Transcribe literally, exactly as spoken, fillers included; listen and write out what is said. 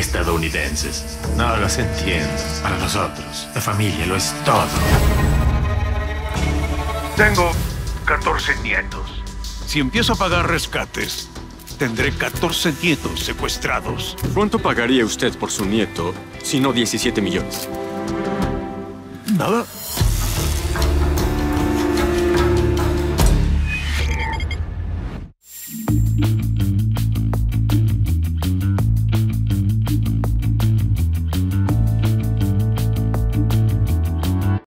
estadounidenses. No los entiendo. Para nosotros, la familia lo es todo. Tengo catorce nietos. Si empiezo a pagar rescates, tendré catorce nietos secuestrados. ¿Cuánto pagaría usted por su nieto si no diecisiete millones? Nada.